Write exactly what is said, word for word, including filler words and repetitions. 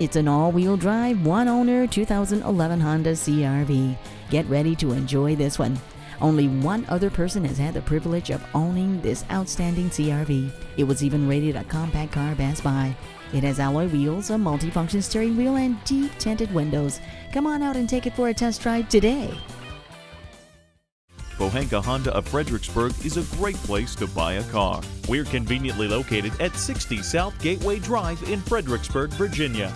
It's an all-wheel drive, one-owner two thousand eleven Honda C R V. Get ready to enjoy this one. Only one other person has had the privilege of owning this outstanding C R V. It was even rated a compact car best buy. It has alloy wheels, a multifunction steering wheel, and deep tinted windows. Come on out and take it for a test drive today. Pohanka Honda of Fredericksburg is a great place to buy a car. We're conveniently located at sixty South Gateway Drive in Fredericksburg, Virginia.